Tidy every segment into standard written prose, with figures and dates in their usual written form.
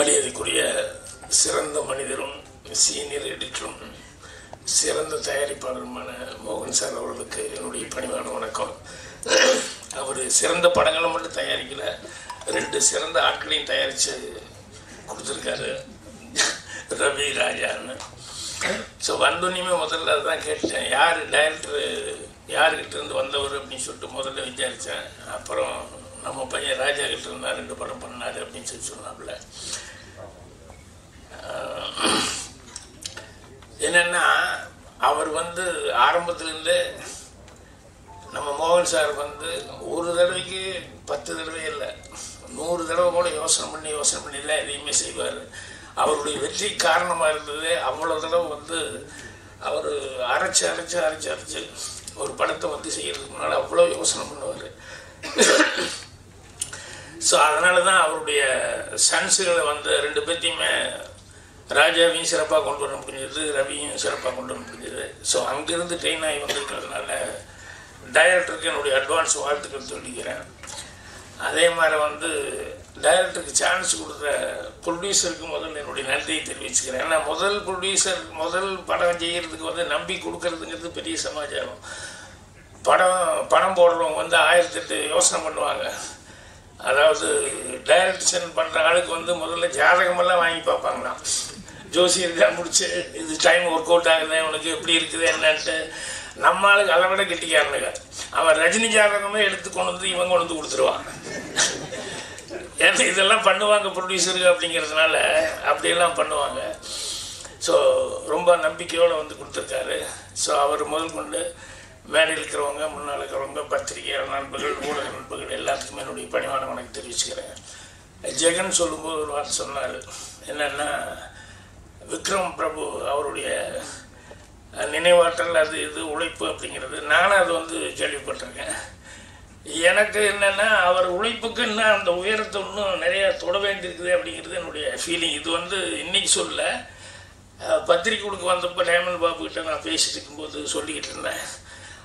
மரியாதைக்குரிய சிறந்த மனிதரும் சீனியர் எடிட்டரும் சிறந்த தயாரிப்பாளருமான மோகன் சார் அவர்களுக்கு என்னுடைய பணிவான வணக்கம். அவர் சிறந்த படங்களை மட்டும் தயாரிக்கல, ரெண்டு சிறந்த ஆட்களையும் தயாரித்து கொடுத்துருக்காரு. ரவி ராஜான்னு ஸோ வந்தோன்னையுமே முதல்ல தான் கேட்டேன், யார் டைரக்டரு, யார்கிட்டேருந்து வந்தவர் அப்படின்னு சொல்லிட்டு முதல்ல விசாரித்தேன். அப்புறம் நம்ம பையன் ராஜா கிட்ட இருந்தால் ரெண்டு படம் பண்ணாரு அப்படின்னு சொல்லி சொன்னாப்புல. என்னென்னா அவர் ஆரம்பத்துலேருந்தே நம்ம மோகன் சார் ஒரு தடவைக்கு 10 தடவை இல்லை 100 தடவை கூட யோசனை பண்ணி தான் எதையுமே செய்வார். அவருடைய வெற்றி காரணமாக இருந்தது அவ்வளோ தடவை அவர் அரைச்சு ஒரு படத்தை செய்கிறதுக்கு முன்னால் அவ்வளோ யோசனை பண்ணுவார். ஸோ அதனால தான் அவருடைய சன்ஸுகளை ரெண்டு பேர்த்தையுமே ராஜாவையும் சிறப்பாக கொண்டு வர முடிஞ்சது, ரவியும் சிறப்பாக கொண்டு வர முடிஞ்சது. ஸோ அங்கேருந்து ட்ரெயின் ஆகி வந்திருக்கிறதுனால டைரக்டருக்கு என்னுடைய அட்வான்ஸ் வாழ்த்துக்கள் சொல்லிக்கிறேன். அதே மாதிரி டைரக்டருக்கு சான்ஸ் கொடுக்குற ப்ரொடியூசருக்கு முதல்ல என்னுடைய நன்றியை தெரிவிச்சுக்கிறேன். ஏன்னா முதல் படம் செய்கிறதுக்கு நம்பி கொடுக்கறதுங்கிறது பெரிய சமாச்சாரம். படம் போடுறவங்க 1008 யோசனை பண்ணுவாங்க. அதாவது டைரக்ஷன் பண்ணுற ஆளுக்கு முதல்ல ஜாதகமெல்லாம் வாங்கி பார்ப்பாங்களாம். ஜோசியர் தான் முடிச்சு இது டைம் ஒர்க் அவுட் ஆகுது உனக்கு எப்படி இருக்குது என்னன்ட்டு. நம்ம ஆளுக்கு அதை விட கெட்டிக்காரனுங்க அவன் ரஜினி ஜாதகமே எடுத்துக்கொண்டு இவங்க கொடுத்துருவான். ஏன்னா இதெல்லாம் பண்ணுவாங்க ப்ரொடியூசருக்கு அப்படிங்கிறதுனால அப்படியெல்லாம் பண்ணுவாங்க. ஸோ ரொம்ப நம்பிக்கையோடு கொடுத்துருக்காரு. ஸோ அவர் முதல் கொண்டு மேலே இருக்கிறவங்க, முன்னால் இருக்கிறவங்க, பத்திரிகையாளர் நண்பர்கள், ஊடக நண்பர்கள் எல்லாத்துக்குமே என்னுடைய பணிவான வணக்கம் தெரிவிச்சுக்கிறேன். ஜெகன் சொல்லும்போது ஒரு வார்த்தை சொன்னார், என்னென்னா விக்ரம் பிரபு அவருடைய நினைவாற்றல் உழைப்பு அப்படிங்கிறது. நானும் அது கேள்விப்பட்டிருக்கேன். எனக்கு என்னென்னா அவர் உழைப்புக்கு இன்னும் அந்த உயரத்தை இன்னும் நிறையா தொட வேண்டியிருக்குது அப்படிங்கிறது என்னுடைய ஃபீலிங். இது இன்றைக்கி சொல்ல பத்திரிகைக்கு டைமண்ட் பாபுக்கிட்ட நான் பேசிட்டு இருக்கும்போது சொல்லிக்கிட்டு இருந்தேன்.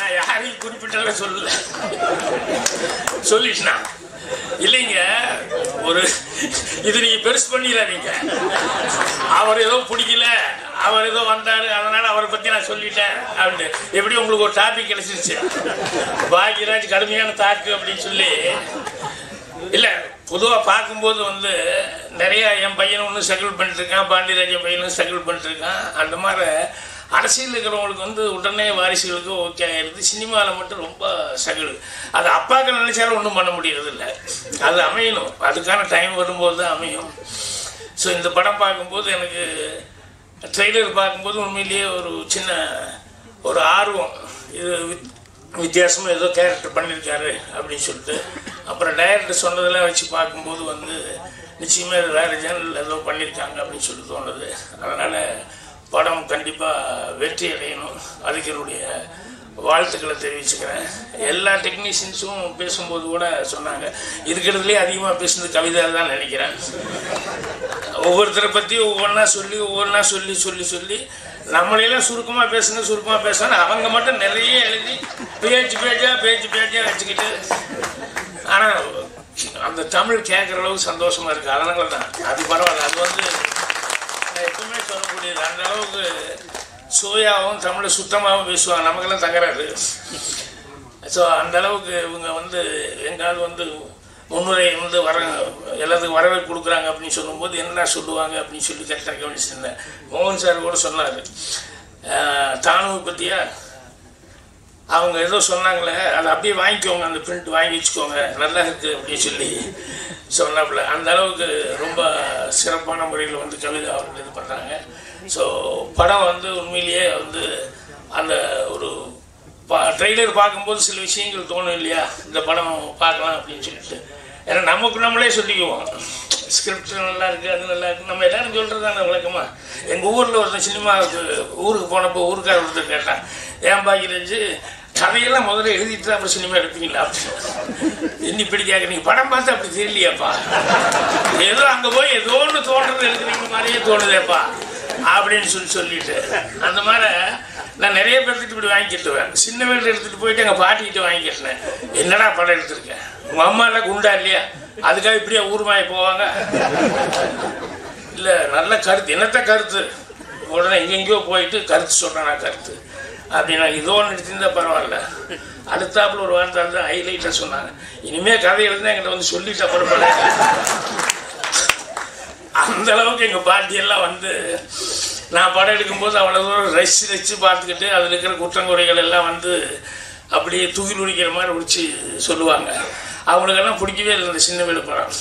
நான் யாரையும் குறிப்பிட்டால சொல்லிட்டேன்னா இல்லைங்க, ஒரு இது நீங்கள் பெருசு பண்ணிடாதீங்க. அவர் ஏதோ பிடிக்கல, அவர் ஏதோ வந்தார், அதனால அவரை பற்றி நான் சொல்லிட்டேன் அப்படின்னு எப்படி உங்களுக்கு ஒரு டாபிக் கிடைச்சிருச்சு, பாக்யராஜ் கடுமையான தாக்கு அப்படின்னு சொல்லி. இல்லை பொதுவாக பார்க்கும்போது நிறையா என் பையனை ஸ்ட்ரகிள் பண்ணிட்டுருக்கான், பாண்டியராஜ் என் பையனும் ஸ்ட்ரகிள் பண்ணிட்டுருக்கான். அந்த மாதிரி அரசியல் இருக்கிறவங்களுக்கு உடனே வாரிசுகளுக்கு ஓகே ஆகிடுது. சினிமாவில் மட்டும் ரொம்ப சகல். அது அப்பாவுக்கு நினைச்சாலும் ஒன்றும் பண்ண முடியறதில்லை. அது அமையணும், அதுக்கான டைம் வரும்போது தான் அமையும். ஸோ இந்த படம் பார்க்கும்போது எனக்கு ட்ரெய்லர் பார்க்கும்போது உண்மையிலேயே ஒரு சின்ன ஒரு ஆர்வம், இது வித்தியாசமாக ஏதோ கேரக்டர் பண்ணியிருக்காரு அப்படின்னு சொல்லிட்டு. அப்புறம் டைரக்டர் சொன்னதெல்லாம் வச்சு பார்க்கும்போது நிச்சயமாக வேறு ஜேனல் ஏதோ பண்ணியிருக்காங்க அப்படின்னு சொல்லி தோணுது. அதனால் படம் கண்டிப்பாக வெற்றி அடையணும், அதுக்கு என்னுடைய வாழ்த்துக்களை தெரிவிச்சுக்கிறேன். எல்லா டெக்னீஷியன்ஸும் பேசும்போது கூட சொன்னாங்க, இருக்கிறதுலே அதிகமாக பேசுனது கவிதா தான் நினைக்கிறேன். ஒவ்வொருத்தரை பற்றி ஒவ்வொன்றா சொல்லி நம்மளையெல்லாம் சுருக்கமாக பேசணும் அவங்க மட்டும் நிறைய எழுதி பேஜாக வச்சுக்கிட்டு. ஆனால் அந்த தமிழ் கேட்குற அளவுக்கு சந்தோஷமாக இருக்குது. அதனால தான் அது பரவாயில்ல. அது எப்பவுமே சொல்லக்கூடியது. அந்த அளவுக்கு சுவையாகவும் தமிழை சுத்தமாகவும் பேசுவாங்க, நமக்கெல்லாம் தகராறு. ஸோ அந்த அளவுக்கு இவங்க எங்காவது முன்னுரை வர எல்லாத்துக்கும் வரவேற்பு கொடுக்குறாங்க அப்படின்னு சொல்லும்போது என்ன சொல்லுவாங்க அப்படின்னு சொல்லி கரெக்டாக கவனிச்சிருந்தேன். மோகன் சார் கூட சொன்னார், தானுவை பற்றியா அவங்க ஏதோ சொன்னாங்களே அதை அப்படியே வாங்கிக்கோங்க, அந்த பிரிண்ட் வாங்கி வச்சுக்கோங்க, நல்லா இருக்குது அப்படின்னு சொல்லி சொன்னாப்புல. அந்த அளவுக்கு ரொம்ப சிறப்பான முறையில் கவிதை அவர்கள் பண்ணுறாங்க. ஸோ படம் உண்மையிலேயே அந்த ஒரு ட்ரெய்லர் பார்க்கும்போது சில விஷயங்கள் தோணும் இல்லையா, இந்த படம் பார்க்கலாம் அப்படின்னு சொல்லிட்டு. ஏன்னா நமக்கு நம்மளே சொல்லிக்குவோம், ஸ்கிரிப்ட் நல்லா இருக்குது, அது நல்லா இருக்குது, நம்ம எல்லாரும் சொல்கிறது தானே வழக்கமாக. எங்கள் ஊரில் சினிமாவுக்கு ஊருக்கு போனப்போ ஊருக்கார ஒருத்தர் கேட்டான், ஏன் பாக்கிராஜ் கதையெல்லாம் முதல்ல எழுதிட்டு அப்புறம் சினிமா எடுத்தீங்களா? என்ன இப்படி கேட்குறீங்க? படம் பார்த்து அப்படி தெரியலையாப்பா, ஏதோ அங்கே போய் ஏதோ ஒன்று தோன்றது எழுதுறீங்க மாதிரியே தோணுதேப்பா அப்படின்னு சொல்லிட்டு அந்த மாதிரி நான் நிறைய பேர்த்துட்டு இப்படி வாங்கிக்கிட்டுவேன். சின்ன வீட்டில் எடுத்துகிட்டு போயிட்டு எங்கள் பாட்டிக்கிட்ட வாங்கிக்கிட்டேன். என்னடா படம் எடுத்துருக்கேன், உங்கள் அம்மாலாம் குண்டா இல்லையா, அதுக்காக இப்படியே ஊர்மாயி போவாங்க. இல்லை நல்ல கருத்து, என்னத்த கருத்து, உடனே எங்கெங்கேயோ போயிட்டு கருத்து சொல்கிறேன்னா கருத்து அப்படின்னா இதோ ஒன்று எடுத்திருந்தால் பரவாயில்ல. அடுத்தாப்புல ஒரு வார்த்தை தான் ஹைலைட்டாக சொன்னாங்க, இனிமேல் கதை எழுதுனா எங்கிட்ட வந்து சொல்லிட்டா பரவாயில்ல. அந்தளவுக்கு எங்கள் பாட்டியெல்லாம் வந்து நான் படம் எடுக்கும்போது அவ்வளோ தூரம் ரசிச்சு ரசித்து பார்த்துக்கிட்டு அதில் இருக்கிற குற்றங்குறைகள் எல்லாம் வந்து அப்படியே தூயில் உடிக்கிற மாதிரி உடிச்சு சொல்லுவாங்க. அவங்களுக்கெல்லாம் பிடிக்கவே இல்லை இந்த சின்ன வீடு படம்.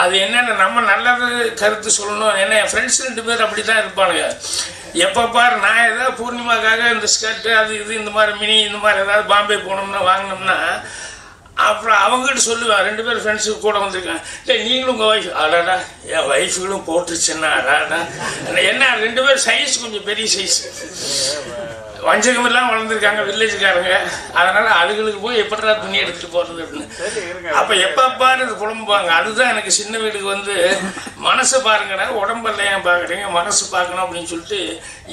அது என்னென்ன நம்ம நல்லது கருத்து சொல்லணும். ஏன்னா என் ஃப்ரெண்ட்ஸ் ரெண்டு பேர் அப்படி தான் இருப்பானுங்க. எப்போ பாரு நான் ஏதாவது பூர்ணிமாக்காக இந்த ஸ்கர்ட்டு அது இது இந்த மாதிரி மினி இந்த மாதிரி ஏதாவது பாம்பே போனோம்னா வாங்கினோம்னா அப்புறம் அவங்ககிட்ட சொல்லுவேன். ரெண்டு பேரும் ஃப்ரெண்ட்ஸுக்கு கூட வந்திருக்காங்க, இல்லை நீங்களும் உங்கள் ஒய்ஃப் அடாடா என் ஒய்ஃபுகளும் போட்டுருச்சுன்னா அடாடா என்ன ரெண்டு பேரும் சைஸ் கொஞ்சம் பெரிய சைஸ் வஞ்சகம் எல்லாம் வளர்ந்துருக்காங்க வில்லேஜுக்காரங்க. அதனால அதுகளுக்கு போய் எப்படா துணி எடுத்துகிட்டு போகிறது அப்படின்னு அப்போ எப்போ பாரு அது குழம்புவாங்க. அதுதான் எனக்கு சின்ன வீடுக்கு வந்து மனசு பாருங்கடா, உடம்பெல்லாம் ஏன் பார்க்குறீங்க, மனசு பார்க்கணும் அப்படின்னு சொல்லிட்டு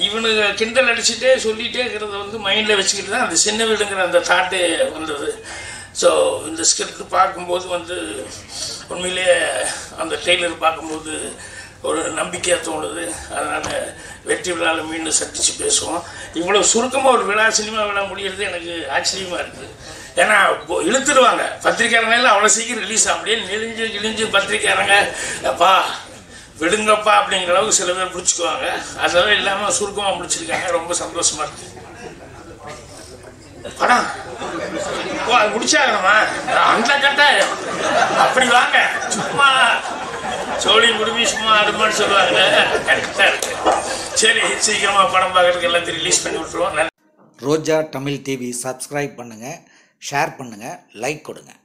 இவனுக்கு கிண்டல் அடிச்சுட்டே சொல்லிகிட்டே இருக்கிறத வந்து மைண்டில் வச்சுக்கிட்டு தான் அந்த சின்ன வீடுங்கிற அந்த தாட்டே வந்தது. ஸோ இந்த ஸ்கிரிப்ட் பார்க்கும்போது வந்து உண்மையிலேயே அந்த ட்ரெய்லர் பார்க்கும்போது ஒரு நம்பிக்கையாக தோணுது. அதனால் வெற்றி விழாவில் மீண்டும் சந்தித்து பேசுவோம். இவ்வளோ சுருக்கமாக ஒரு விழா சினிமா விழா முடிகிறது எனக்கு ஆச்சரியமாக இருக்குது. ஏன்னா இழுத்துடுவாங்க பத்திரிக்காரங்கெல்லாம் அவ்வளோ சீக்கிரம் ரிலீஸ் அப்படியே நெளிஞ்சு கிழிஞ்சு பத்திரிக்காரங்க அப்பா விடுங்கப்பா அப்படிங்கிற அளவுக்கு சில பேர் பிடிச்சிக்குவாங்க. அதெல்லாம் இல்லாமல் சுருக்கமாக முடிச்சிருக்காங்க, ரொம்ப சந்தோஷமாக இருக்குது. படம் ஓ அது முடிச்சாகணுமா அந்த கட்டாயம் அப்படி வாங்க, சும்மா சோழி குடும்பி சும்மா அதுமான்னு சொல்லுவாங்க. கரெக்டாக இருக்கு. சரி சீக்கிரமாக படம் பார்க்குறதுக்கு எல்லாத்தையும் ரிலீஸ் பண்ணி விட்டுருவோம். ரோஜா தமிழ் டிவி சப்ஸ்கிரைப் பண்ணுங்கள், ஷேர் பண்ணுங்கள், லைக் கொடுங்க.